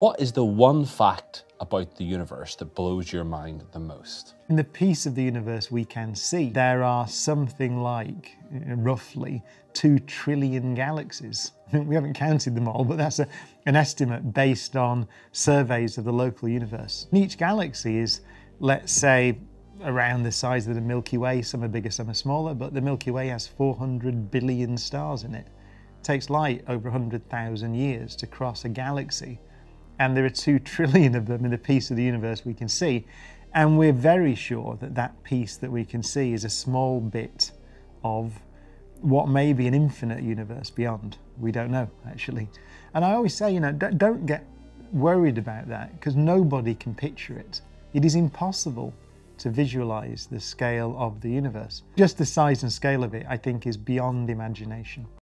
What is the one fact about the universe that blows your mind the most? In the piece of the universe we can see, there are something like, roughly, 2 trillion galaxies. We haven't counted them all, but that's an estimate based on surveys of the local universe. And each galaxy is, let's say, around the size of the Milky Way. Some are bigger, some are smaller, but the Milky Way has 400 billion stars in it. It takes light over 100,000 years to cross a galaxy. And there are 2 trillion of them in the piece of the universe we can see. And we're very sure that that piece that we can see is a small bit of what may be an infinite universe beyond. We don't know, actually. And I always say, you know, don't get worried about that, because nobody can picture it. It is impossible to visualize the scale of the universe. Just the size and scale of it, I think, is beyond imagination.